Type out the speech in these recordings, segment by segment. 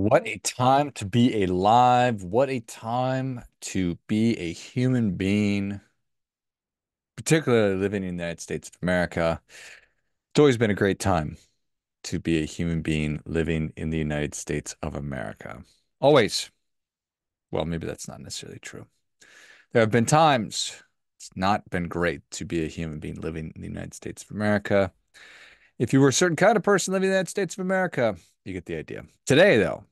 What a time to be alive. What a time to be a human being, particularly living in the United States of America. It's always been a great time to be a human being living in the United States of America. Always. Well, maybe that's not necessarily true. There have been times it's not been great to be a human being living in the United States of America. If you were a certain kind of person living in the United States of America, you get the idea. Today, though,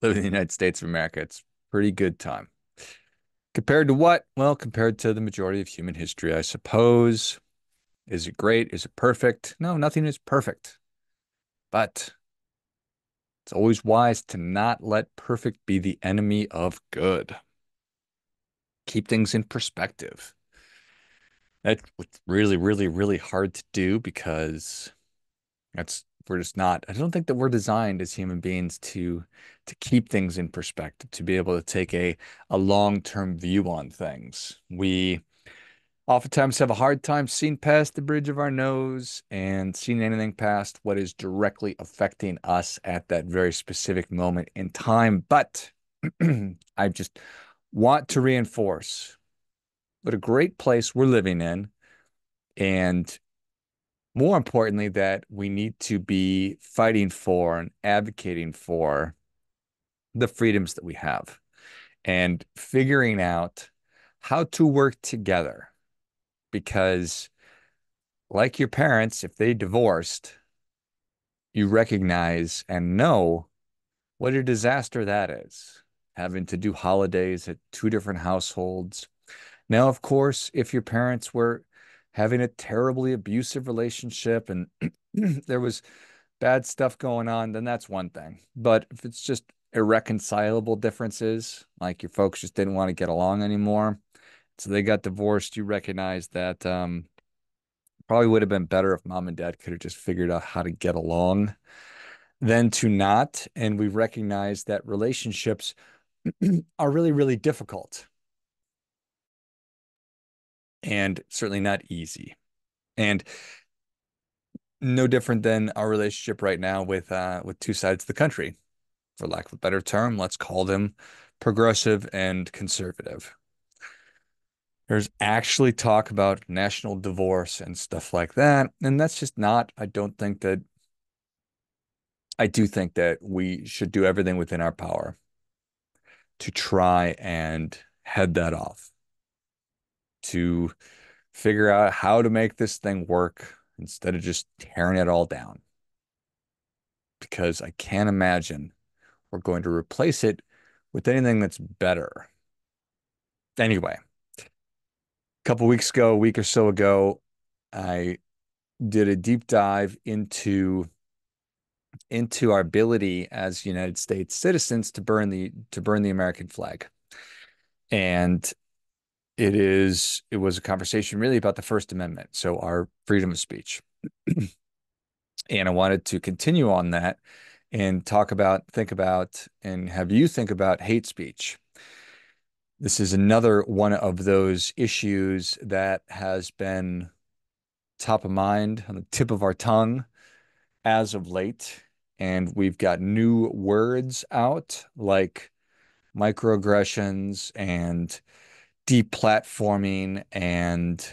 living in the United States of America, it's a pretty good time. Compared to what? Well, compared to the majority of human history, I suppose. Is it great? Is it perfect? No, nothing is perfect. But it's always wise to not let perfect be the enemy of good. Keep things in perspective. That's really, really, really hard to do because we're just not, I don't think that we're designed as human beings to keep things in perspective, to be able to take a long-term view on things. We oftentimes have a hard time seeing past the bridge of our nose and seeing anything past what is directly affecting us at that very specific moment in time. But I just want to reinforce what a great place we're living in, and more importantly, that we need to be fighting for and advocating for the freedoms that we have and figuring out how to work together. Because like your parents, if they divorced, you recognize and know what a disaster that is, having to do holidays at two different households. Now, of course, if your parents were having a terribly abusive relationship and there was bad stuff going on, then that's one thing. But if it's just irreconcilable differences, like your folks just didn't want to get along anymore, so they got divorced, you recognize that probably would have been better if mom and dad could have just figured out how to get along than to not. And we recognize that relationships are really, really difficult. And certainly not easy, and no different than our relationship right now with two sides of the country, for lack of a better term. Let's call them progressive and conservative. There's actually talk about national divorce and stuff like that, and that's just not, I do think that we should do everything within our power to try and head that off, to figure out how to make this thing work instead of just tearing it all down. Because I can't imagine we're going to replace it with anything that's better. Anyway, a couple weeks ago, a week or so ago, I did a deep dive into our ability as United States citizens to burn the American flag. And it was a conversation really about the First Amendment, so our freedom of speech. And I wanted to continue on that and have you think about hate speech. This is another one of those issues that has been top of mind, on the tip of our tongue as of late. And we've got new words out like microaggressions and deplatforming and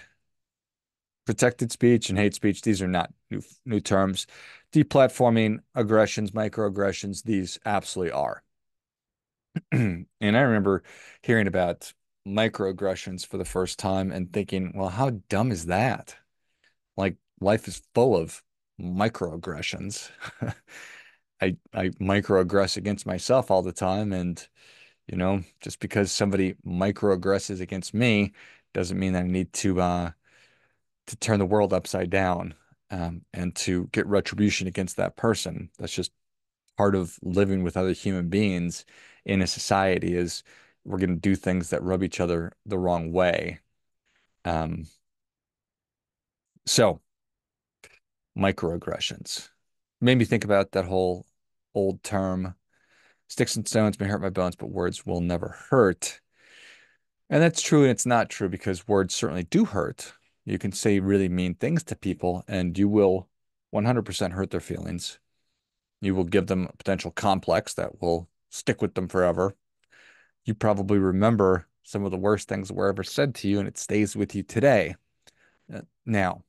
protected speech and hate speech. These are not new terms. Deplatforming, aggressions, microaggressions, these absolutely are. And I remember hearing about microaggressions for the first time and thinking, well, how dumb is that? Like, life is full of microaggressions. I microaggress against myself all the time, and you know, just because somebody microaggresses against me doesn't mean that I need to turn the world upside down and to get retribution against that person. That's just part of living with other human beings in a society, is we're going to do things that rub each other the wrong way. So microaggressions made me think about that whole old term, sticks and stones may hurt my bones, but words will never hurt. And that's true, and it's not true, because words certainly do hurt. You can say really mean things to people, and you will 100% hurt their feelings. You will give them a potential complex that will stick with them forever. You probably remember some of the worst things that were ever said to you, and it stays with you today. Now,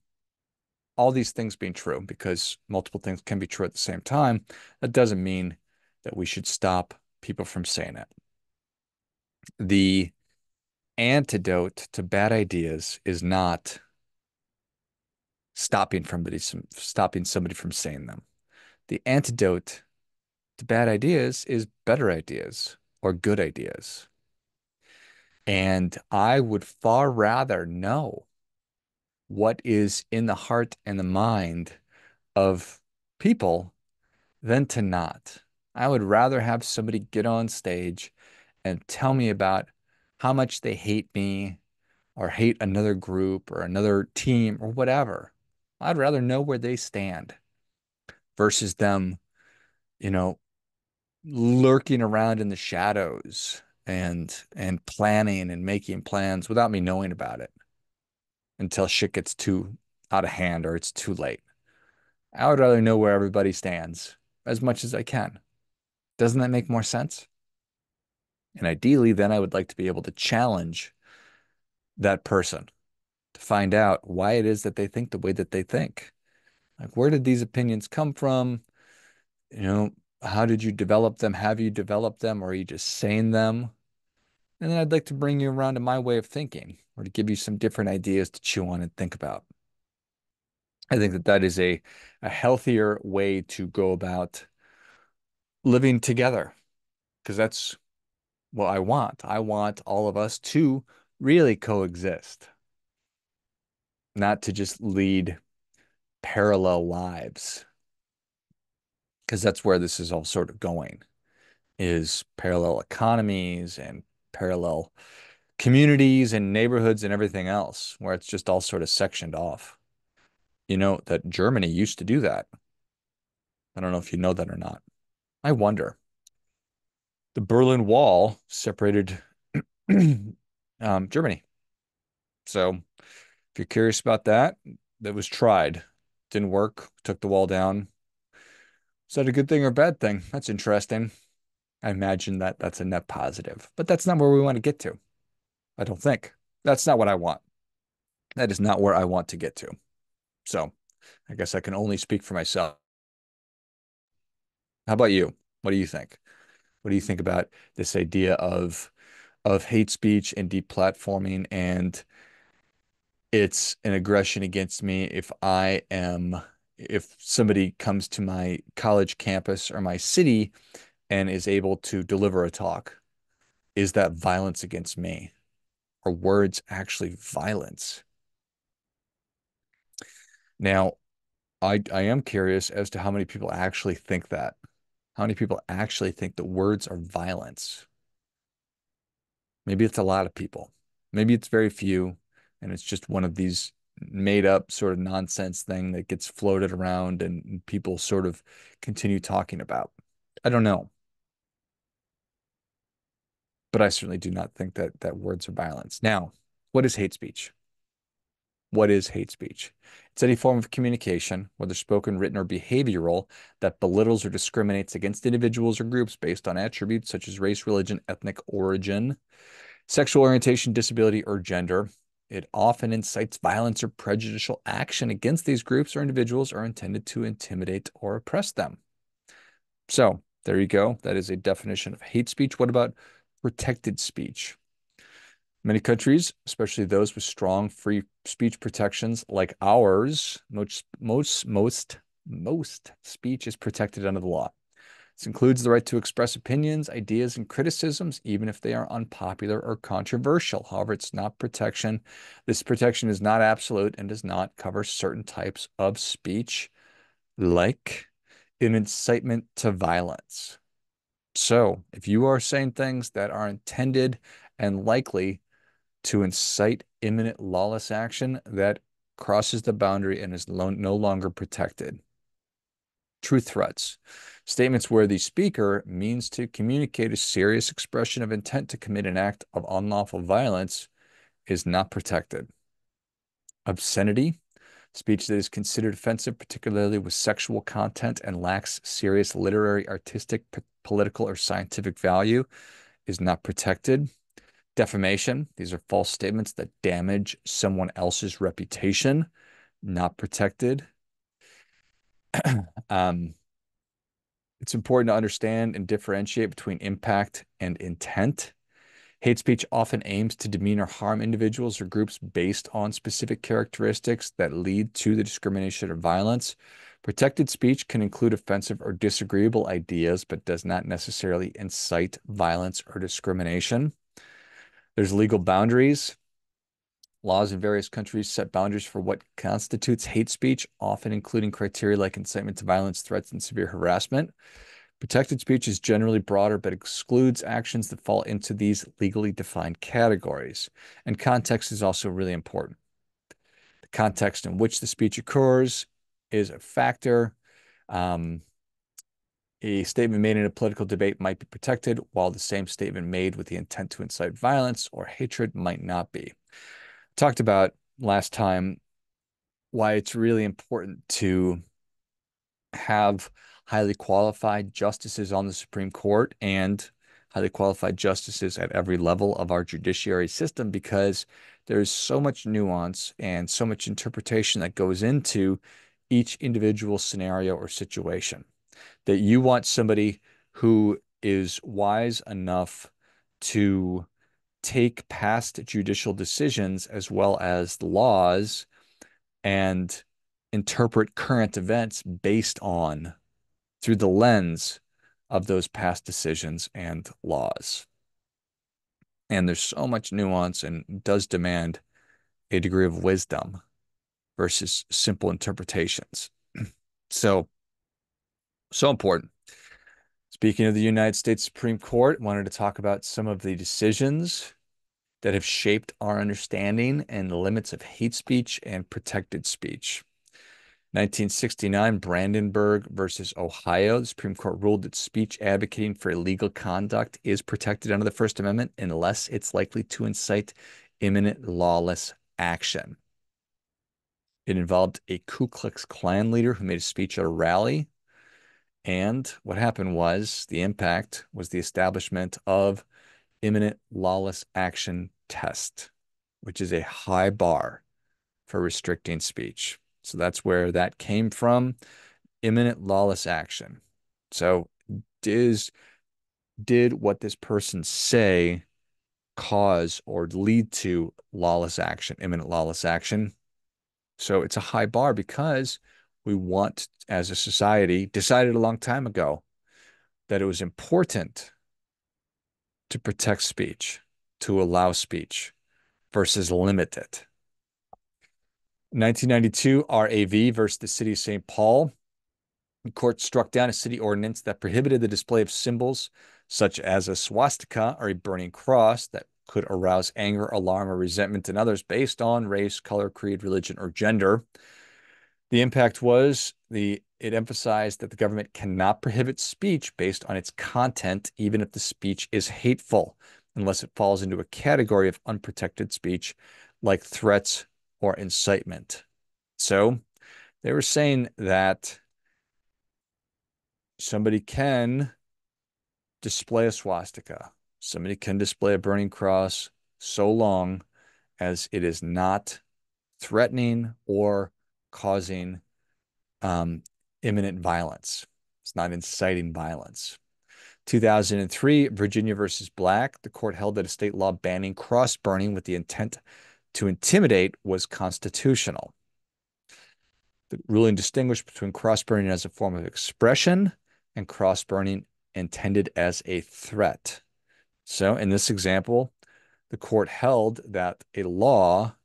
all these things being true, because multiple things can be true at the same time, that doesn't mean that we should stop people from saying it. The antidote to bad ideas is not stopping somebody from saying them. The antidote to bad ideas is better ideas or good ideas. And I would far rather know what is in the heart and the mind of people than to not. I would rather have somebody get on stage and tell me about how much they hate me or hate another group or another team or whatever. I'd rather know where they stand versus them, you know, lurking around in the shadows and planning and making plans without me knowing about it until shit gets too out of hand or it's too late. I would rather know where everybody stands as much as I can. Doesn't that make more sense? And ideally, then I would like to be able to challenge that person to find out why it is that they think the way that they think. Like, where did these opinions come from? You know, how did you develop them? Have you developed them? Or are you just saying them? And then I'd like to bring you around to my way of thinking, or to give you some different ideas to chew on and think about. I think that that is a healthier way to go about living together, because that's what I want. I want all of us to really coexist, not to just lead parallel lives, because that's where this is all sort of going, is parallel economies and parallel communities and neighborhoods and everything else, where it's just all sort of sectioned off. You know that Germany used to do that. I don't know if you know that or not. I wonder. The Berlin Wall separated Germany. So if you're curious about that, that was tried. Didn't work. Took the wall down. Is that a good thing or a bad thing? That's interesting. I imagine that that's a net positive. But that's not where we want to get to. I don't think. That's not what I want. That is not where I want to get to. So I guess I can only speak for myself. How about you? What do you think? What do you think about this idea of hate speech and deplatforming, and it's an aggression against me if somebody comes to my college campus or my city and is able to deliver a talk? Is that violence against me? Are words actually violence? Now, I am curious as to how many people actually think that. How many people actually think that words are violence? Maybe it's a lot of people. Maybe it's very few, and it's just one of these made up sort of nonsense thing that gets floated around and people sort of continue talking about. I don't know. But I certainly do not think that words are violence. Now, what is hate speech? What is hate speech? It's any form of communication, whether spoken, written, or behavioral, that belittles or discriminates against individuals or groups based on attributes such as race, religion, ethnic origin, sexual orientation, disability, or gender. It often incites violence or prejudicial action against these groups or individuals, or intended to intimidate or oppress them. So there you go. That is a definition of hate speech. What about protected speech? Many countries, especially those with strong free speech protections like ours, most speech is protected under the law. This includes the right to express opinions, ideas, and criticisms, even if they are unpopular or controversial. However, it's not protection. This protection is not absolute and does not cover certain types of speech, like an incitement to violence. So if you are saying things that are intended and likely to incite imminent lawless action, that crosses the boundary and is no longer protected. True threats. Statements where the speaker means to communicate a serious expression of intent to commit an act of unlawful violence is not protected. Obscenity. Speech that is considered offensive, particularly with sexual content, and lacks serious literary, artistic, political, or scientific value is not protected. Defamation, these are false statements that damage someone else's reputation, not protected. It's important to understand and differentiate between impact and intent. Hate speech often aims to demean or harm individuals or groups based on specific characteristics that lead to the discrimination or violence. Protected speech can include offensive or disagreeable ideas, but does not necessarily incite violence or discrimination. There's legal boundaries. Laws in various countries set boundaries for what constitutes hate speech, often including criteria like incitement to violence, threats, and severe harassment. Protected speech is generally broader, but excludes actions that fall into these legally defined categories. And context is also really important. The context in which the speech occurs is a factor. A statement made in a political debate might be protected, while the same statement made with the intent to incite violence or hatred might not be. I talked about last time why it's really important to have highly qualified justices on the Supreme Court and highly qualified justices at every level of our judiciary system, because there's so much nuance and so much interpretation that goes into each individual scenario or situation that you want somebody who is wise enough to take past judicial decisions as well as laws and interpret current events based on through the lens of those past decisions and laws. And there's so much nuance and does demand a degree of wisdom versus simple interpretations. So important. Speaking of the United States Supreme Court, I wanted to talk about some of the decisions that have shaped our understanding and the limits of hate speech and protected speech. 1969, Brandenburg versus Ohio. The Supreme Court ruled that speech advocating for illegal conduct is protected under the First Amendment unless it's likely to incite imminent lawless action. It involved a Ku Klux Klan leader who made a speech at a rally. And what happened was the impact was the establishment of imminent lawless action test, which is a high bar for restricting speech. So that's where that came from, imminent lawless action. So did what this person say cause or lead to lawless action, imminent lawless action? So it's a high bar because we want, as a society, decided a long time ago that it was important to protect speech, to allow speech versus limit it. 1992, RAV versus the City of St. Paul. The court struck down a city ordinance that prohibited the display of symbols such as a swastika or a burning cross that could arouse anger, alarm, or resentment in others based on race, color, creed, religion, or gender. The impact was it emphasized that the government cannot prohibit speech based on its content, even if the speech is hateful, unless it falls into a category of unprotected speech like threats or incitement. So they were saying that somebody can display a swastika, somebody can display a burning cross, so long as it is not threatening or causing imminent violence. It's not inciting violence. 2003, Virginia versus Black. The court held that a state law banning cross burning with the intent to intimidate was constitutional. The ruling distinguished between cross-burning as a form of expression and cross-burning intended as a threat. So in this example, the court held that a law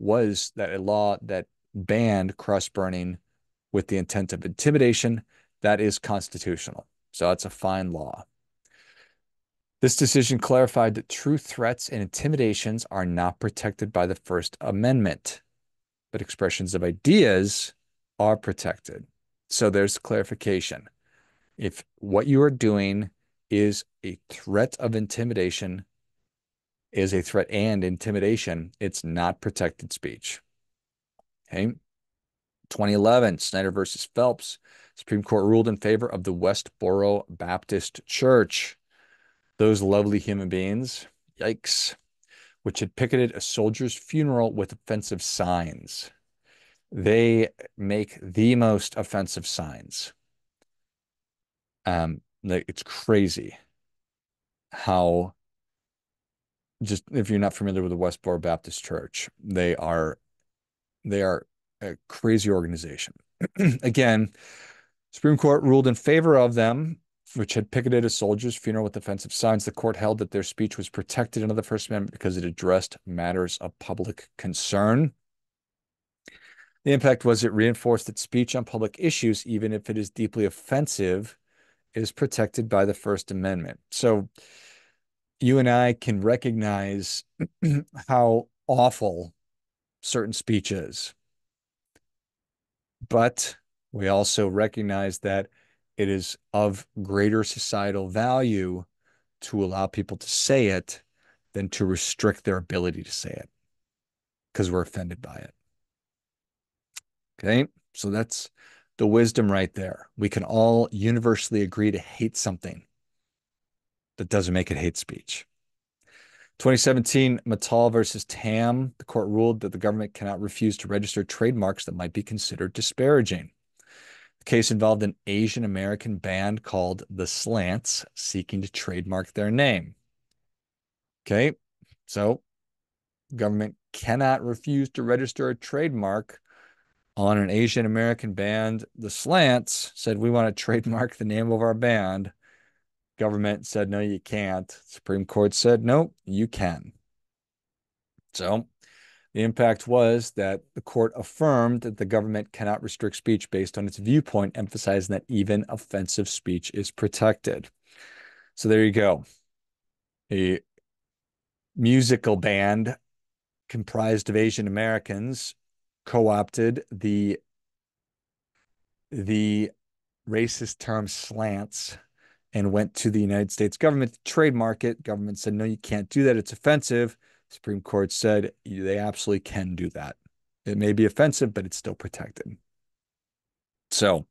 that banned cross-burning with the intent of intimidation, that is constitutional. So it's a fine law. This decision clarified that true threats and intimidations are not protected by the First Amendment, but expressions of ideas are protected. So there's clarification. If what you are doing is a threat of intimidation, it's not protected speech. Okay. 2011, Snyder versus Phelps. Supreme Court ruled in favor of the Westboro Baptist Church. Those lovely human beings, yikes, which had picketed a soldier's funeral with offensive signs. They make the most offensive signs. It's crazy how, just if you're not familiar with the Westboro Baptist Church, they are a crazy organization. Again, Supreme Court ruled in favor of them, which had picketed a soldier's funeral with offensive signs. The court held that their speech was protected under the First Amendment because it addressed matters of public concern. The impact was it reinforced that speech on public issues, even if it is deeply offensive, is protected by the First Amendment. So you and I can recognize how awful certain speech is, but we also recognize that it is of greater societal value to allow people to say it than to restrict their ability to say it because we're offended by it. Okay, so that's the wisdom right there. We can all universally agree to hate something. That doesn't make it hate speech. 2017, Mattal versus Tam. The court ruled that the government cannot refuse to register trademarks that might be considered disparaging. The case involved an Asian American band called The Slants seeking to trademark their name. Okay, so government cannot refuse to register a trademark on an Asian American band. The Slants said, we want to trademark the name of our band. Government said, no, you can't. Supreme Court said, no, you can. So the impact was that the court affirmed that the government cannot restrict speech based on its viewpoint, emphasizing that even offensive speech is protected. So there you go. A musical band comprised of Asian Americans co-opted the racist term slants and went to the United States government to trademark it. Government said, no, you can't do that. It's offensive. Supreme Court said, they absolutely can do that. It may be offensive, but it's still protected. So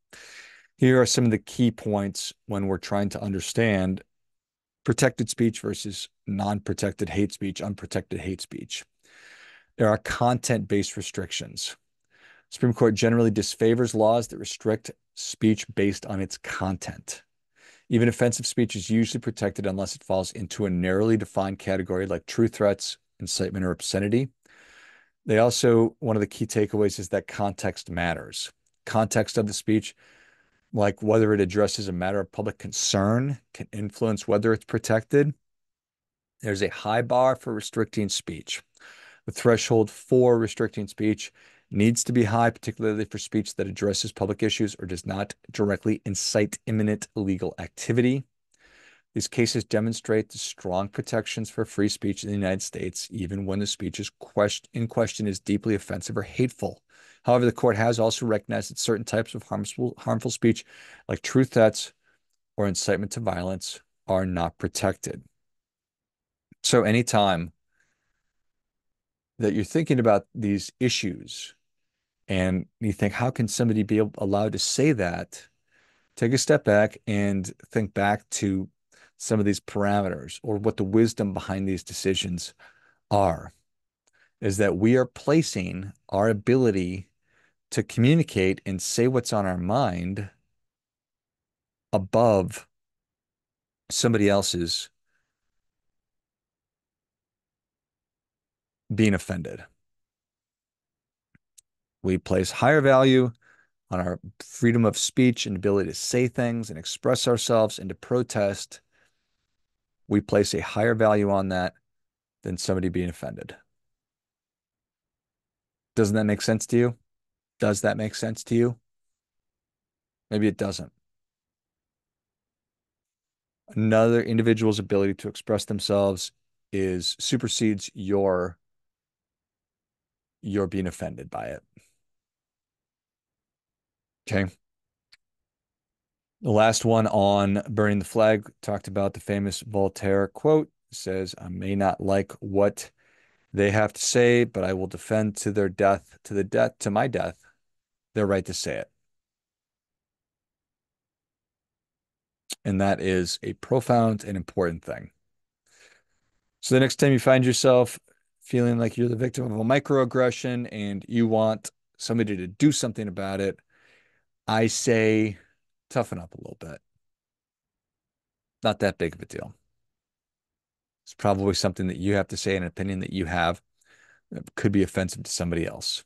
here are some of the key points when we're trying to understand protected speech versus non-protected hate speech, unprotected hate speech. There are content-based restrictions. Supreme Court generally disfavors laws that restrict speech based on its content. Even offensive speech is usually protected unless it falls into a narrowly defined category like true threats, incitement, or obscenity. They also, one of the key takeaways is that context matters. Context of the speech, like whether it addresses a matter of public concern, can influence whether it's protected. There's a high bar for restricting speech. The threshold for restricting speech needs to be high, particularly for speech that addresses public issues or does not directly incite imminent illegal activity. These cases demonstrate the strong protections for free speech in the United States, even when the speech is in question is deeply offensive or hateful. However, the court has also recognized that certain types of harmful speech, like true threats or incitement to violence, are not protected. So anytime that you're thinking about these issues and you think, how can somebody be allowed to say that? Take a step back and think back to some of these parameters or what the wisdom behind these decisions are, is that we are placing our ability to communicate and say what's on our mind above somebody else's being offended. We place higher value on our freedom of speech and ability to say things and express ourselves and to protest. We place a higher value on that than somebody being offended. Doesn't that make sense to you? Does that make sense to you? Maybe it doesn't. Another individual's ability to express themselves is supersedes you're being offended by it. Okay. The last one on burning the flag talked about the famous Voltaire quote. It says, I may not like what they have to say, but I will defend to my death their right to say it. And that is a profound and important thing. So the next time you find yourself feeling like you're the victim of a microaggression and you want somebody to do something about it, I say toughen up a little bit. Not that big of a deal. It's probably something that you have to say, an opinion that you have that could be offensive to somebody else.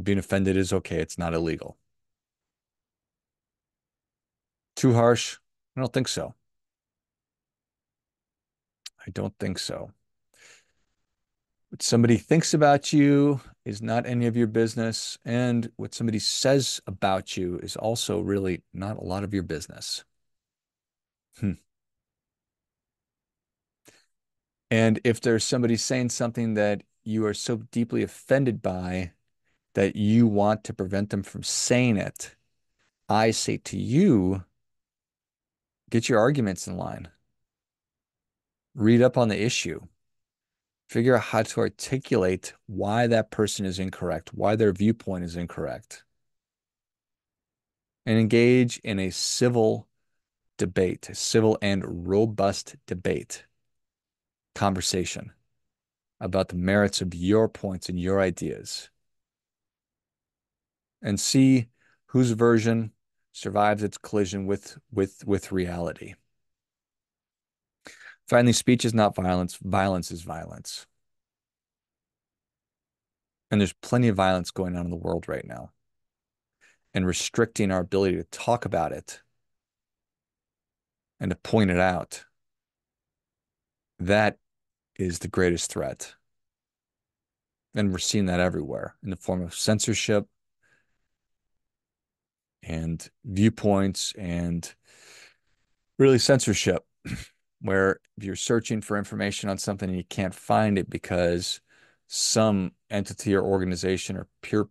Being offended is okay. It's not illegal. Too harsh? I don't think so. I don't think so. What somebody thinks about you is not any of your business. And what somebody says about you is also really not a lot of your business. And if there's somebody saying something that you are so deeply offended by that you want to prevent them from saying it, I say to you, get your arguments in line. Read up on the issue. Figure out how to articulate why that person is incorrect, why their viewpoint is incorrect. And engage in a civil debate, a civil and robust debate, conversation about the merits of your points and your ideas. And see whose version survives its collision with reality. Finally, speech is not violence. Violence is violence. And there's plenty of violence going on in the world right now. And restricting our ability to talk about it and to point it out, that is the greatest threat. And we're seeing that everywhere in the form of censorship, and viewpoints, and really censorship, where if you're searching for information on something and you can't find it because some entity or organization or peer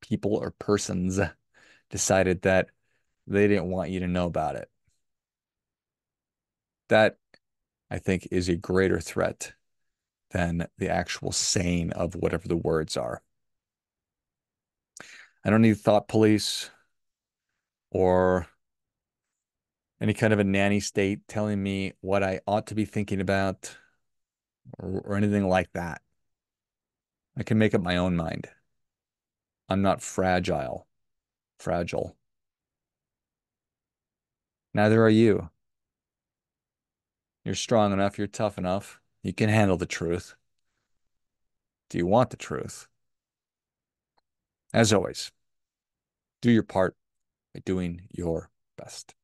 people or persons decided that they didn't want you to know about it. That, I think, is a greater threat than the actual saying of whatever the words are. I don't need thought police or any kind of a nanny state telling me what I ought to be thinking about or anything like that. I can make up my own mind. I'm not fragile. Neither are you. You're strong enough. You're tough enough. You can handle the truth. Do you want the truth? As always, do your part by doing your best.